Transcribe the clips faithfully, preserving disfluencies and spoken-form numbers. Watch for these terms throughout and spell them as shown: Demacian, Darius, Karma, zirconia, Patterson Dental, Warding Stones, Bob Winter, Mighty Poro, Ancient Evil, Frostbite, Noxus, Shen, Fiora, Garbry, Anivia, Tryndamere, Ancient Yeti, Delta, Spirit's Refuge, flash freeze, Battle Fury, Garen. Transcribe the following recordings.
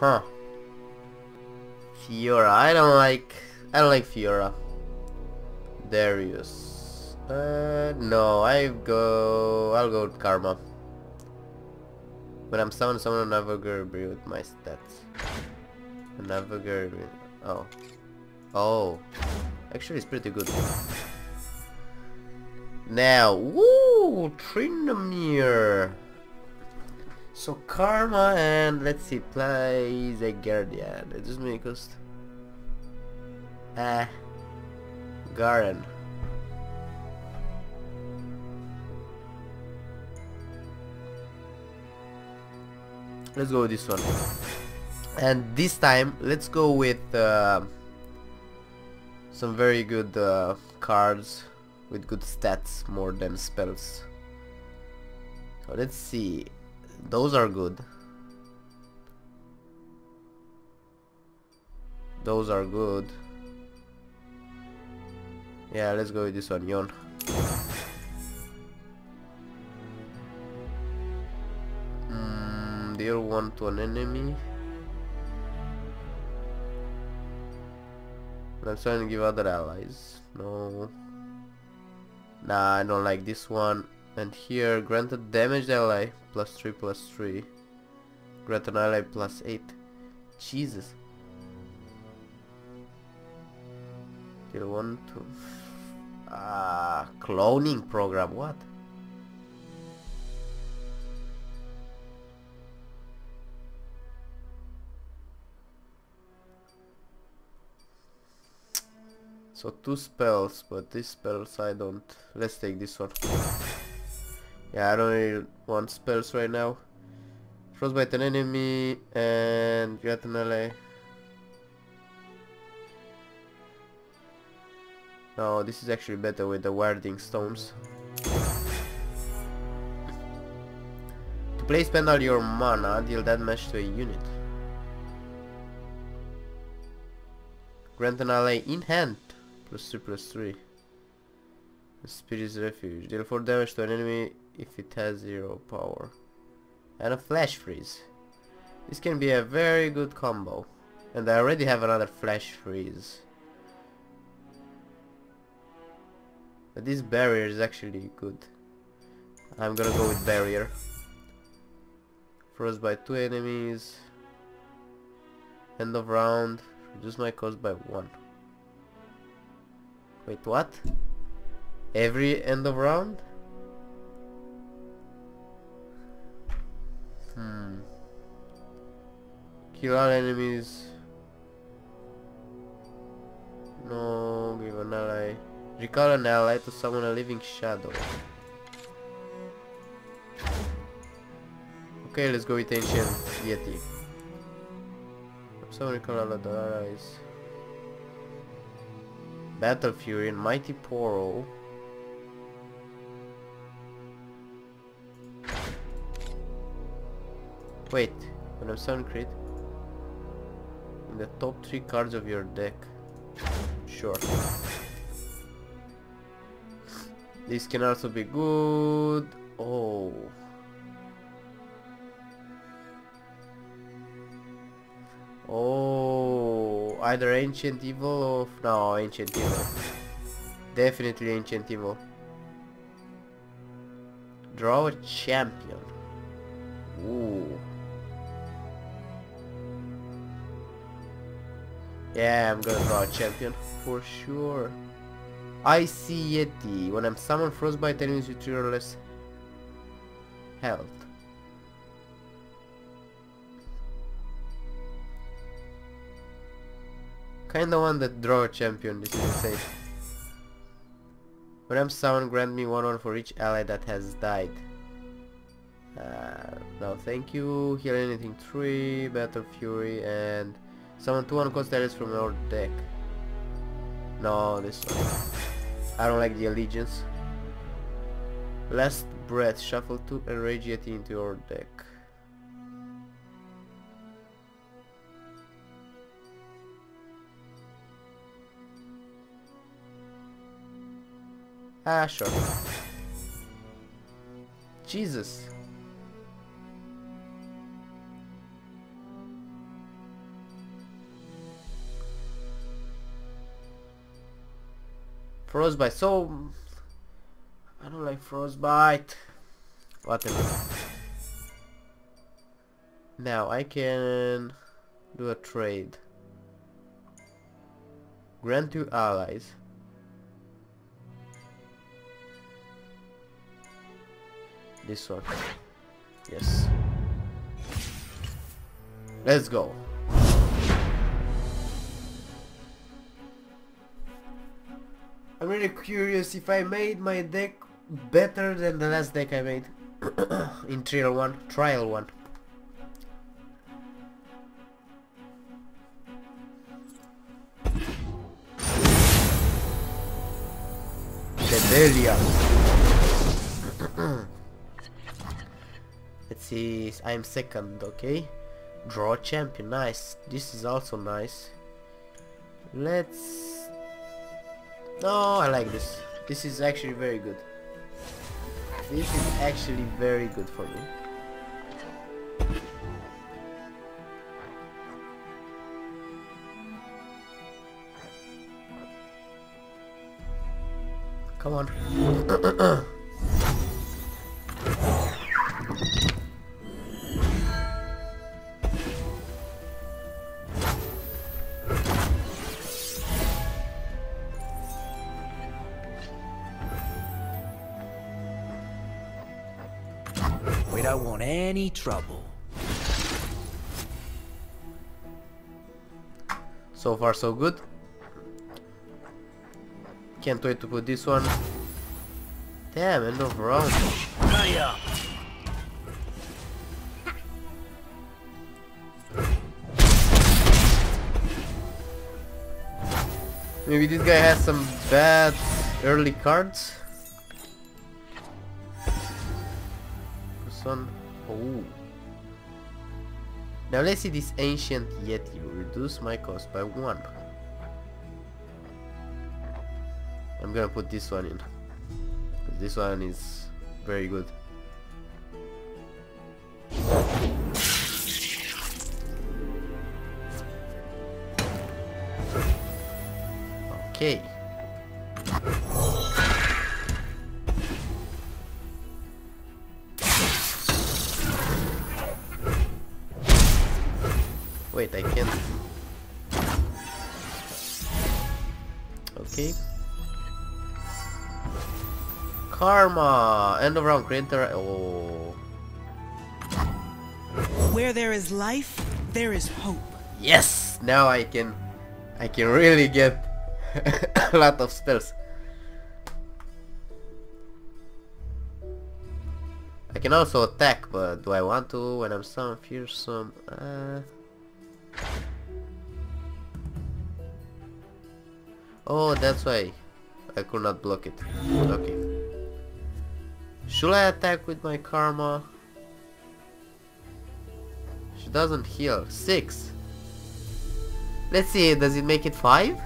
Huh. Fiora. I don't like... I don't like Fiora. Darius. Uh, no. I go... I'll go with Karma. When I'm summoned, summon another Garbry with my stats. Another Garbry. Oh. Oh. Actually, it's pretty good. Now, woo! Tryndamere! So Karma and let's see, plays a Guardian. It just me cost. Ah. Garen. Let's go with this one. And this time, let's go with uh, some very good uh, cards. With good stats more than spells. So let's see. Those are good. Those are good. Yeah, let's go with this one, Yon. Mm, deal one to an enemy. I'm trying to give other allies. No. Nah, I don't like this one. And here, granted damage ally, plus three, plus three. Granted ally, plus eight. Jesus. Kill one, two. Ah, cloning program, what? So two spells, but these spells I don't... Let's take this one. Yeah, I don't really want spells right now. Frostbite an enemy and get an ally. No, this is actually better with the Warding Stones. To play, spend all your mana, deal that much to a unit. Grant an ally in hand. Plus three, plus three. Spirit's Refuge. Deal four damage to an enemy if it has zero power. And a flash freeze. This can be a very good combo. And I already have another flash freeze. But this barrier is actually good. I'm gonna go with barrier. Frostbite two enemies. End of round. Reduce my cost by one. Wait, what? Every end of round? Hmm. Kill all enemies. No, give an ally. Recall an ally to summon a living shadow. Okay, let's go with Ancient Yeti. Summon recall all of the allies. Battle Fury and Mighty Poro. Wait, when I'm summon crit, in the top three cards of your deck. Sure. This can also be good. Oh. Oh, either Ancient Evil or... No, Ancient Evil. Definitely Ancient Evil. Draw a champion. Ooh. Yeah, I'm gonna draw a champion for sure. Icy Yeti. When I'm summoned, Frostbite enemies with three or less health. Kinda one that draw a champion, this is insane. When I'm summoned, grant me one one for each ally that has died. Uh, no thank you, heal anything three, Battle Fury and summon two one cost allies from your deck. No, this one. I don't like the allegiance. Last breath, shuffle two and rage Yeti into your deck. Ah, sure. Jesus. Frostbite. So I don't like Frostbite. Whatever. Now I can do a trade. Grant two allies. This one. Yes. Let's go. I'm really curious if I made my deck better than the last deck I made in trial one, trial one. Let's see. I'm second. Okay. Draw champion. Nice. This is also nice. Let's. No, I like this. This is actually very good. This is actually very good for me. Come on. We don't want any trouble. So far, so good. Can't wait to put this one. Damn, end of round. Maybe this guy has some bad early cards. This one. Oh. Now let's see this Ancient Yeti. Reduce my cost by one. I'm gonna put this one in. This one is very good. Okay. Wait, I can't. Okay. Karma! End of round creator. Oh. Where there is life, there is hope. Yes! Now I can I can really get a lot of spells. I can also attack, but do I want to when I'm so fearsome? Uh... Oh, that's why I could not block it. Okay. Should I attack with my Karma? She doesn't heal. Six. Let's see, does it make it five?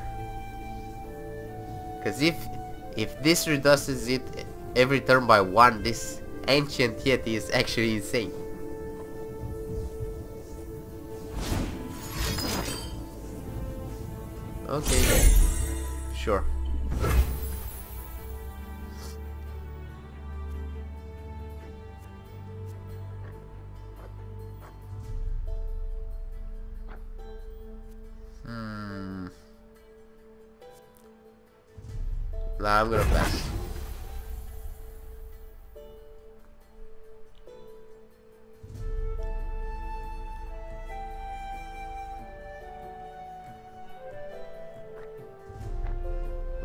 Because if if this reduces it every turn by one, this Ancient Yeti is actually insane. Okay. Sure. Nah, I'm gonna pass.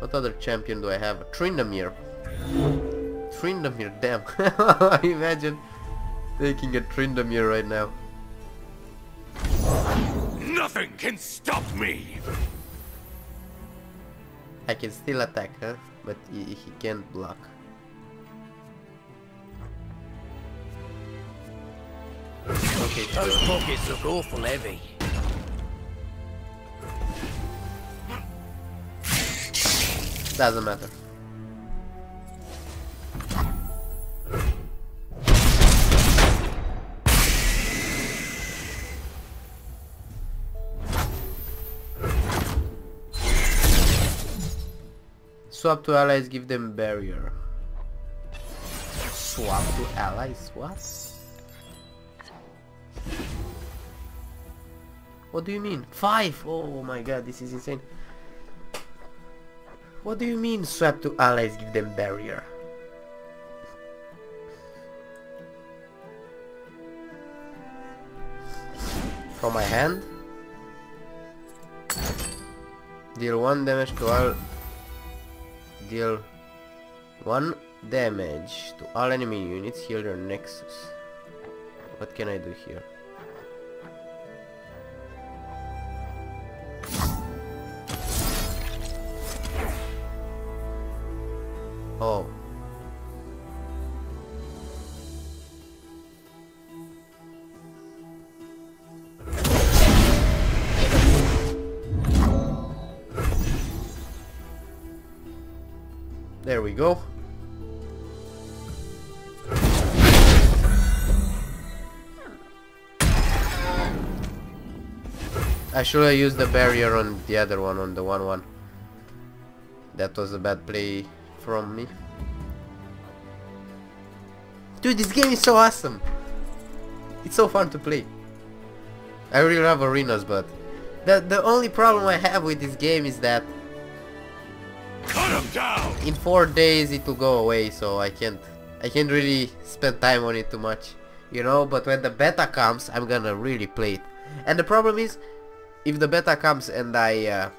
What other champion do I have? Tryndamere. Tryndamere, damn. Imagine taking a Tryndamere right now. Nothing can stop me! I can still attack, huh? But he, he can't block. Okay, those pockets look awful heavy. Doesn't matter. Swap to allies, give them barrier. Swap to allies, what? What do you mean? Five! Oh my god, this is insane. What do you mean swap to allies, give them barrier? From my hand? Deal one damage to all... Deal one damage to all enemy units, heal their nexus. What can I do here? Oh. There we go. I should have used the barrier on the other one, on the one one. That was a bad play from me. Dude, this game is so awesome. It's so fun to play. I really love arenas, but the the only problem I have with this game is that in four days it will go away, so I can't I can't really spend time on it too much, you know. But when the beta comes, I'm gonna really play it. And the problem is, if the beta comes and I uh,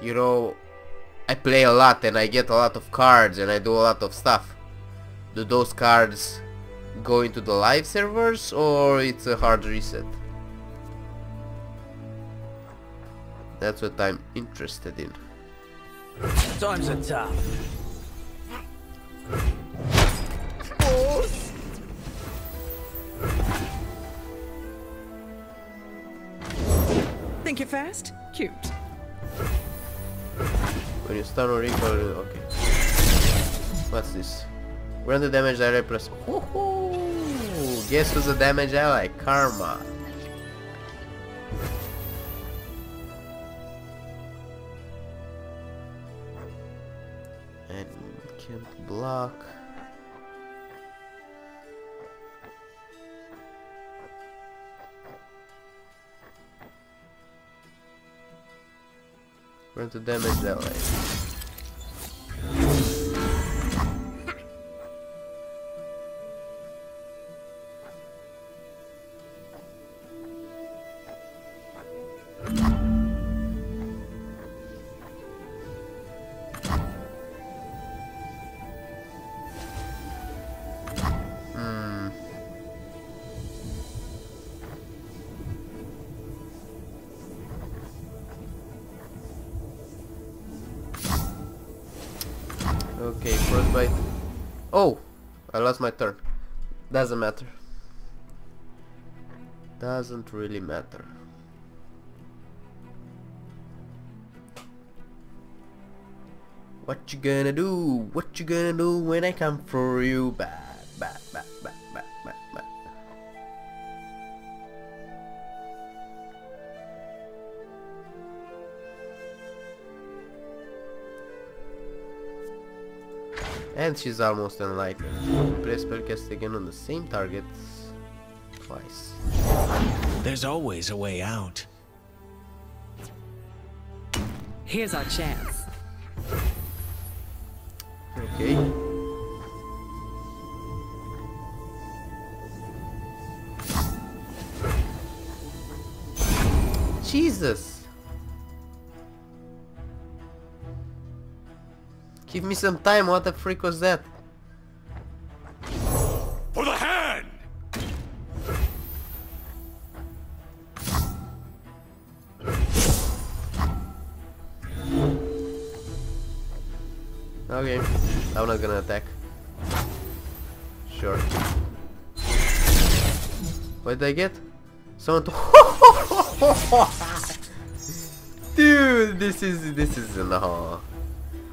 you know, I play a lot and I get a lot of cards and I do a lot of stuff, do those cards go into the live servers, or it's a hard reset? That's what I'm interested in. Times are tough. Think you're fast? Cute. When you stun or recoil, okay. What's this? We're on the damage ally plus. Woohoo! Guess who's the damage ally? Karma. Can't block. We're going to damage that way. Okay, Frostbite. Oh! I lost my turn. Doesn't matter. Doesn't really matter. What you gonna do? What you gonna do when I come for you? Bad, bad, bad, bad, bad, bad, bad. And she's almost enlightened. Press spell cast again on the same target twice. There's always a way out. Here's our chance. Okay. Jesus. Give me some time, what the freak was that? For the hand! Okay, I'm not gonna attack. Sure. What did I get? Someone to Dude, this is this is no.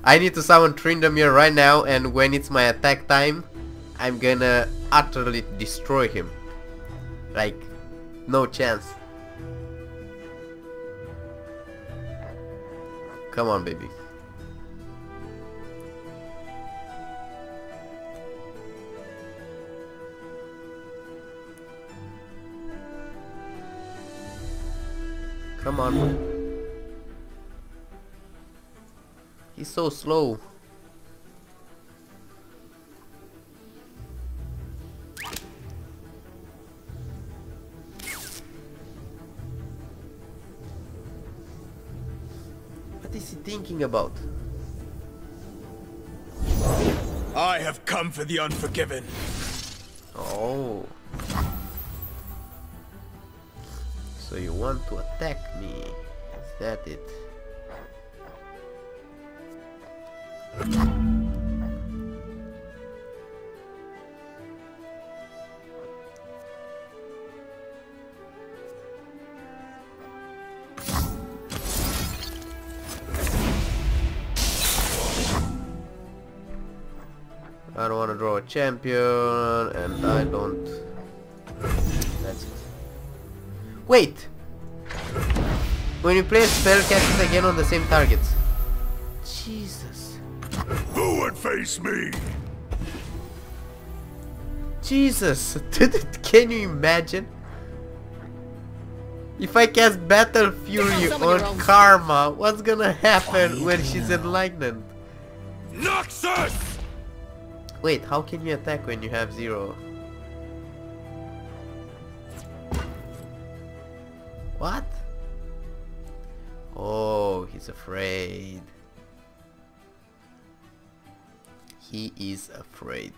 I need to summon Tryndamere right now, and when it's my attack time, I'm gonna utterly destroy him. Like, no chance. Come on, baby. Come on. He's so slow. What is he thinking about? I have come for the unforgiven. Oh. So you want to attack me? Is that it? I don't want to draw a champion, and I don't. That's it. Wait! When you play a spell, cast it again on the same targets. Jesus. Who would face me? Jesus. Can you imagine? If I cast Battle Fury on Karma, what's gonna happen when she's enlightened? Noxus! Wait, how can you attack when you have zero? What? Oh, he's afraid. He is afraid.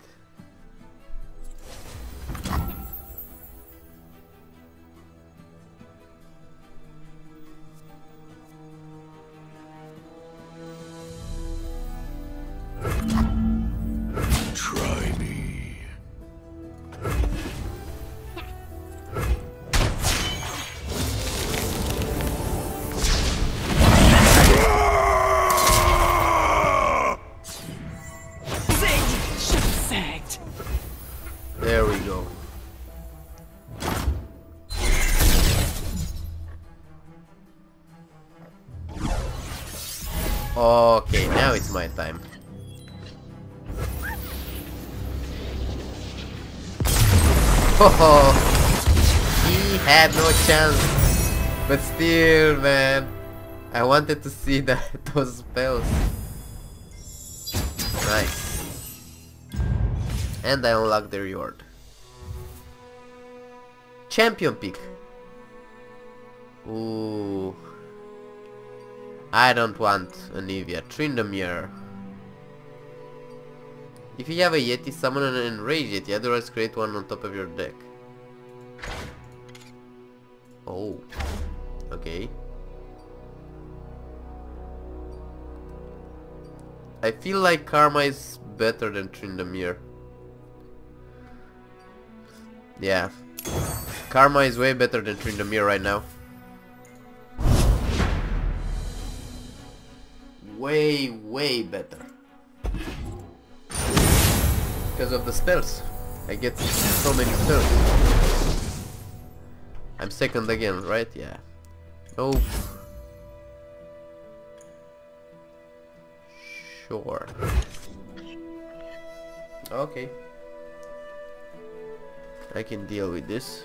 Try me. There we go. Okay, now it's my time. Oh, he had no chance. But still, man, I wanted to see that those spells. Nice. And I unlocked the reward. Champion pick. Ooh. I don't want Anivia. Tryndamere. If you have a Yeti, summon an enraged Yeti, otherwise create one on top of your deck. Oh. Okay. I feel like Karma is better than Tryndamere. Yeah. Karma is way better than Tryndamere right now. Way, way better. Because of the spells, I get so many spells. I'm second again, right? Yeah. Oh. Sure. Okay. I can deal with this.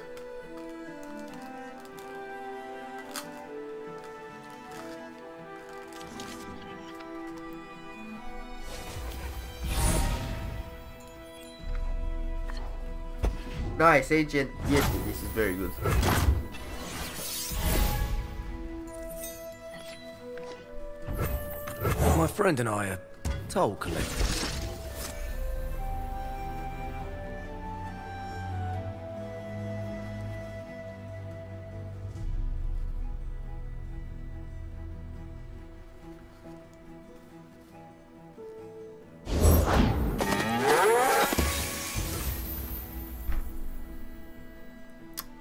Nice, Ancient Yeti, this is very good. My friend and I are toll collectors.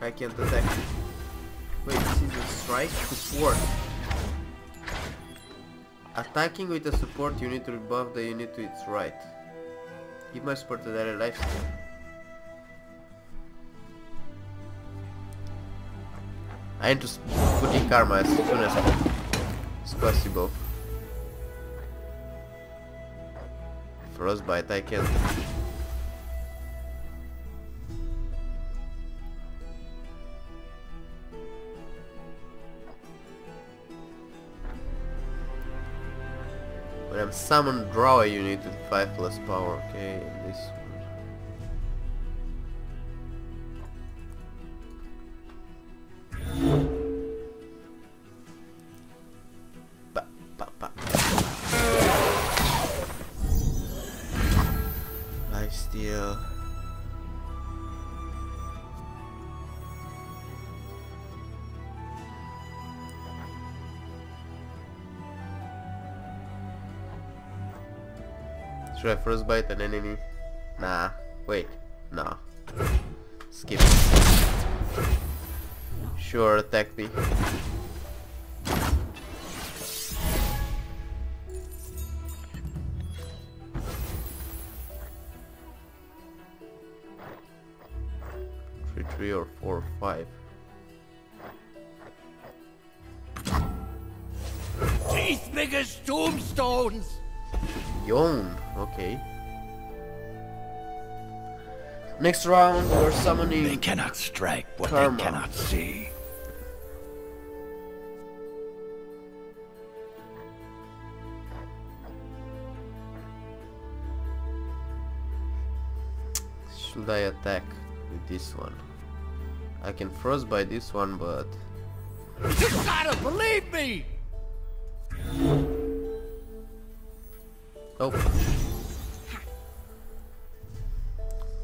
I can't attack. Wait, this is a strike? Support. Attacking with a support unit to rebuff the unit to its right. Give my support to that lifesteal. I need to put in Karma as soon as possible. Frostbite, I can't. um, summon draw a unit with five plus power, okay, and this ba, ba, ba. Life steal. Should I frostbite an enemy? Nah. Wait. No. Skip. Sure, attack me. Three, three, or four, or five. These biggest tombstones. Yawn. Okay. Next round, we're summoning. They cannot strike what Karma. They cannot see. Should I attack with this one? I can frostbite this one, but you gotta believe me. Oh.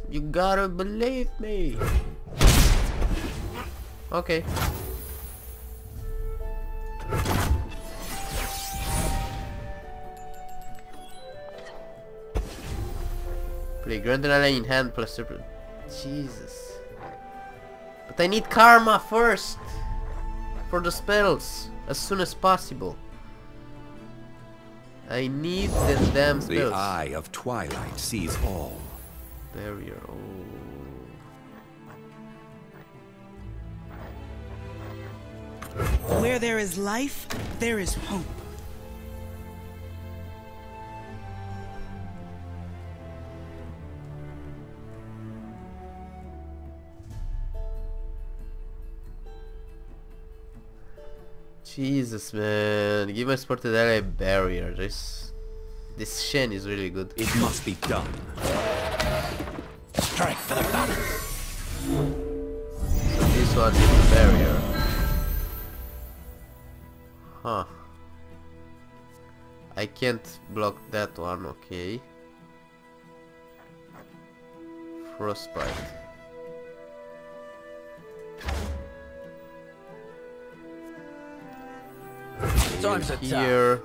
You gotta believe me. Okay. Play Grand Adrenaline in hand plus super. Jesus. But I need Karma first for the spells as soon as possible. I need the damn spells. The eye of twilight sees all. Barrier. Oh. Where there is life, there is hope. Jesus, man, give my supported ally barrier. This this Shen is really good. It must be done. Strike for the balance. So this one is the barrier. Huh. I can't block that one, okay. Frostbite. Time's here.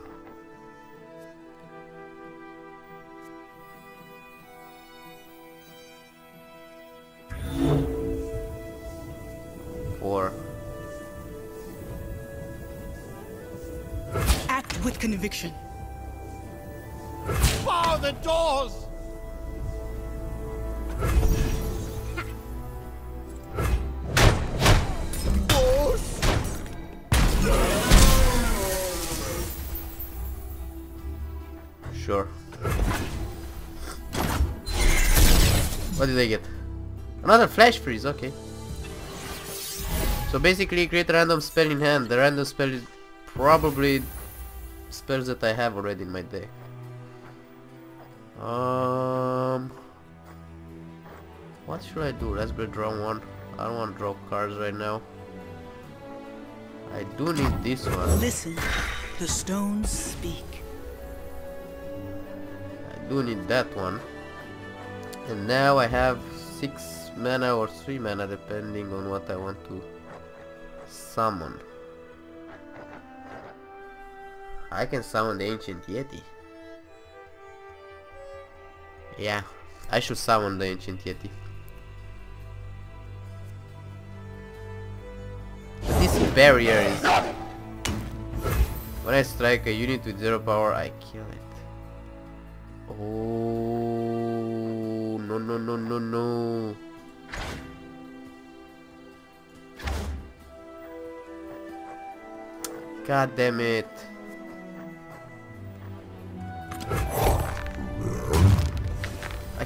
Four. Act with conviction. Bar the doors. Sure. What did I get? Another flash freeze, okay. So basically create a random spell in hand. The random spell is probably spells that I have already in my deck. Um What should I do? Let's go draw one. I don't want to draw cards right now. I do need this one. Listen, the stones speak. Do need that one, and now I have six mana or three mana depending on what I want to summon. I can summon the Ancient Yeti. Yeah, I should summon the Ancient Yeti. But this barrier is when I strike a unit with zero power, I kill it. Oh no no no no no. God damn it. I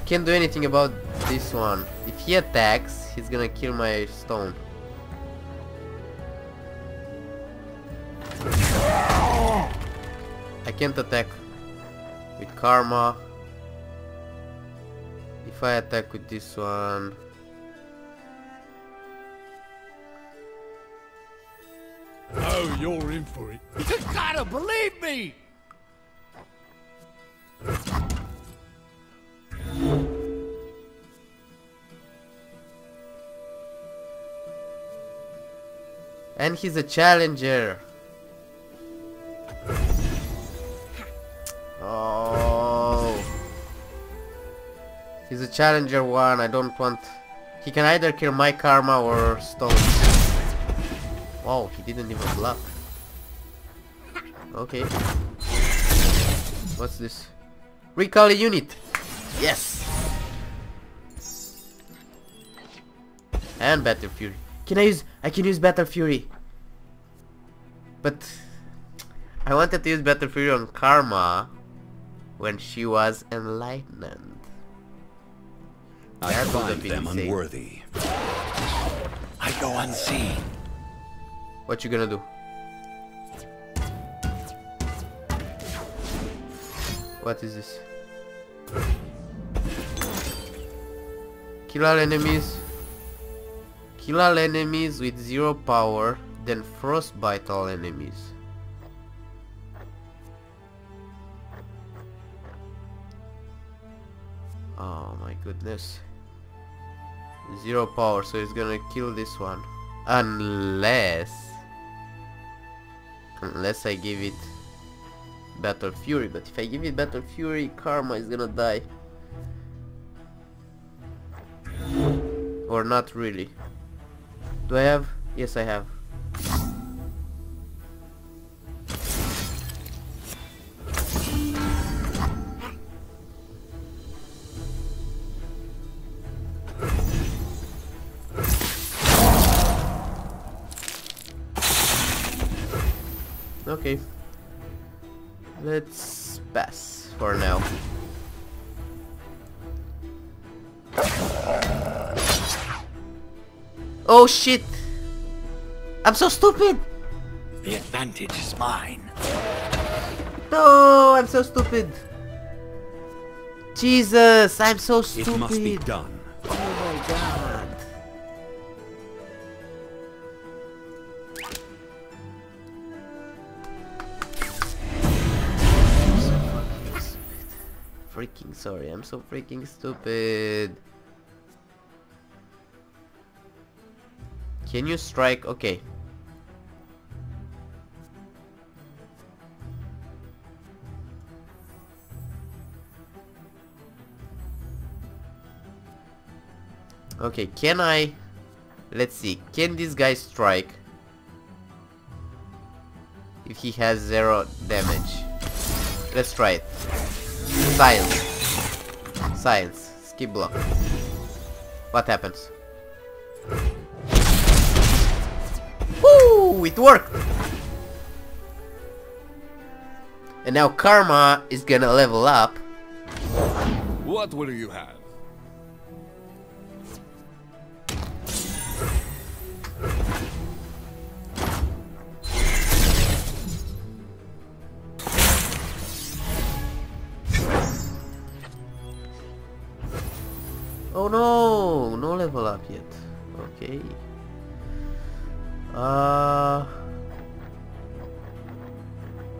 can't do anything about this one. If he attacks, he's gonna kill my stone. I can't attack. with Karma. If I attack with this one, oh, you're in for it. You gotta believe me. And he's a challenger. Oh, he's a challenger one. I don't want. He can either kill my Karma or Stones. Wow, he didn't even block. Okay. What's this? Recall a unit. Yes. And Battle Fury. Can I use? I can use Battle Fury. But I wanted to use Battle Fury on Karma when she was enlightened. I that find them insane. Unworthy. I go unseen. What you gonna do? What is this? Kill all enemies. Kill all enemies with zero power, then frostbite all enemies. Oh my goodness. Zero power, so it's gonna kill this one. Unless... Unless I give it Battle Fury, but if I give it Battle Fury, Karma is gonna die. Or not really. Do I have? Yes, I have. Okay. Let's pass for now. Oh shit! I'm so stupid! The advantage is mine. No, I'm so stupid. Jesus, I'm so stupid. It must be done. Oh my god. I'm so fucking stupid. Freaking sorry, I'm so freaking stupid. Can you strike? Okay. Okay, can I... Let's see, can this guy strike? If he has zero damage. Let's try it. Silence. Silence. Skip block. What happens? Woo! It worked! And now Karma is gonna level up. What will you have? Oh no! No level up yet. Okay. Uh,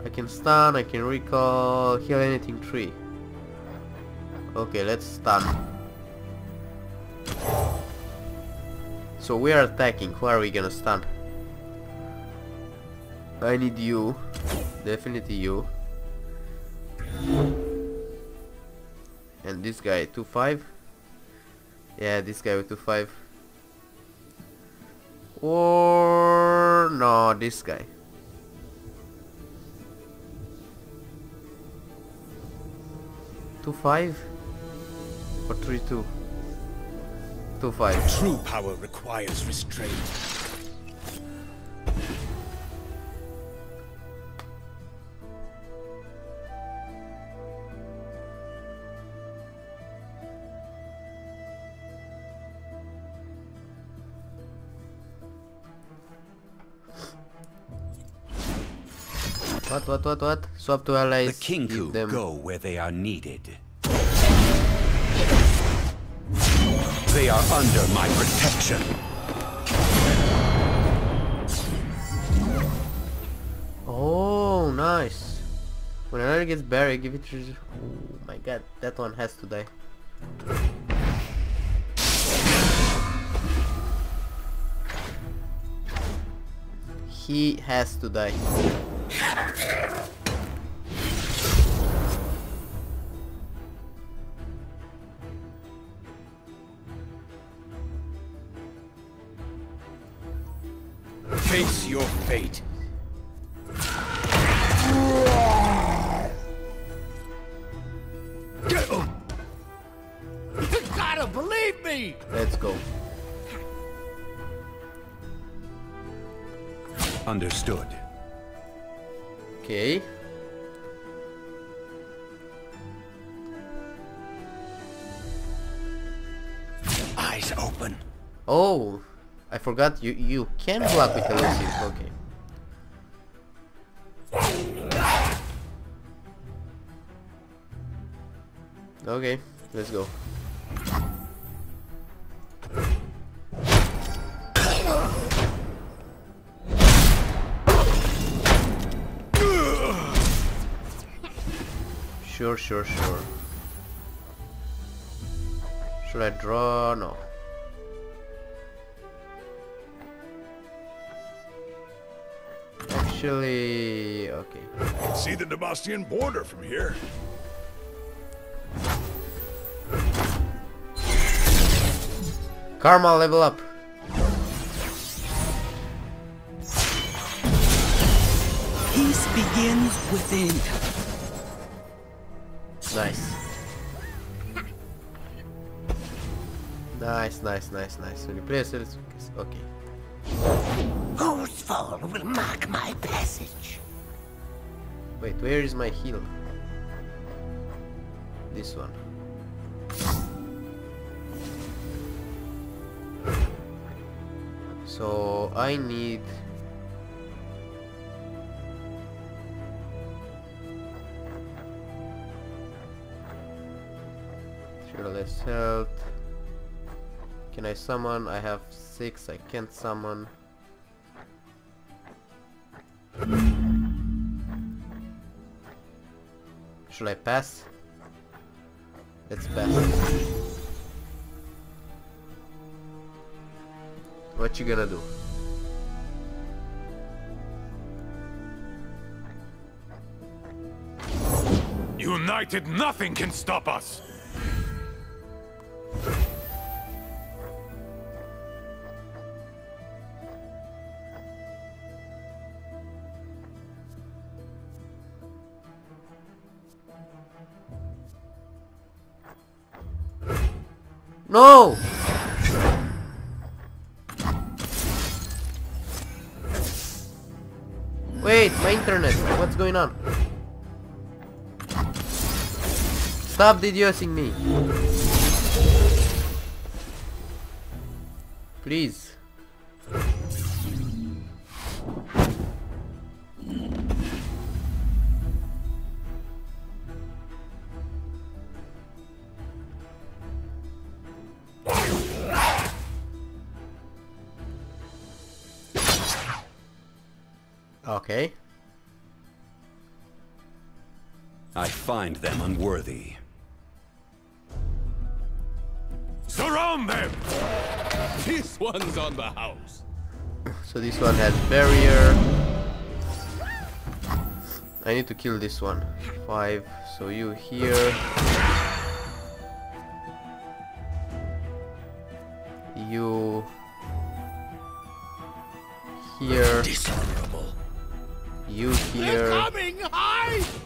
I can stun, I can recall, heal anything three. Okay, let's stun. So we are attacking, who are we gonna stun? I need you, definitely you. And this guy, two five? Yeah, this guy with two five. Or no, this guy. two five? Or three two? two five. True power requires restraint. What, what, what, what? Swap to allies. The Kinku them. Go where they are needed. They are under my protection. Oh, nice. When another gets buried, give it to... Oh my god, that one has to die. He has to die. Face your fate. You gotta believe me. Let's go. Understood. Okay. Eyes open. Oh, I forgot you you can block with elusive. Okay. Okay, let's go. Sure, sure, sure. Should I draw? No. Actually, okay. You can see the Demacian border from here. Karma, level up. Peace begins within. Nice. Nice, nice, nice, nice. Replace it. Okay. Whose fall will mark my passage? Wait, where is my heal? This one. So I need... Less health. Can I summon? I have six. I can't summon. Should I pass? Let's pass. What you gonna do? United, nothing can stop us. No! Wait, my internet, what's going on? Stop deducing me. Please. Okay. I find them unworthy. Surround them! This one's on the house. So this one has barrier. I need to kill this one. Five. So you here. You here. Dishonorable. You here,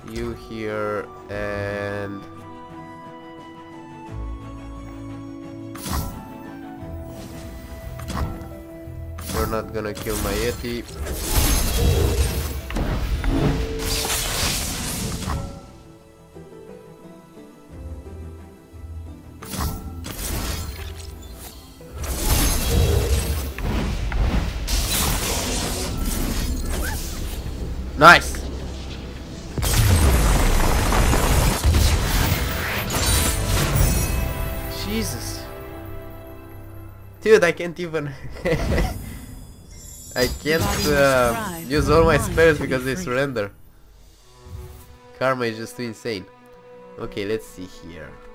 you here, and we're not gonna kill my Yeti. Nice! Dude, I can't even... I can't uh, use all my spells because they surrender. Karma is just too insane. Okay, let's see here.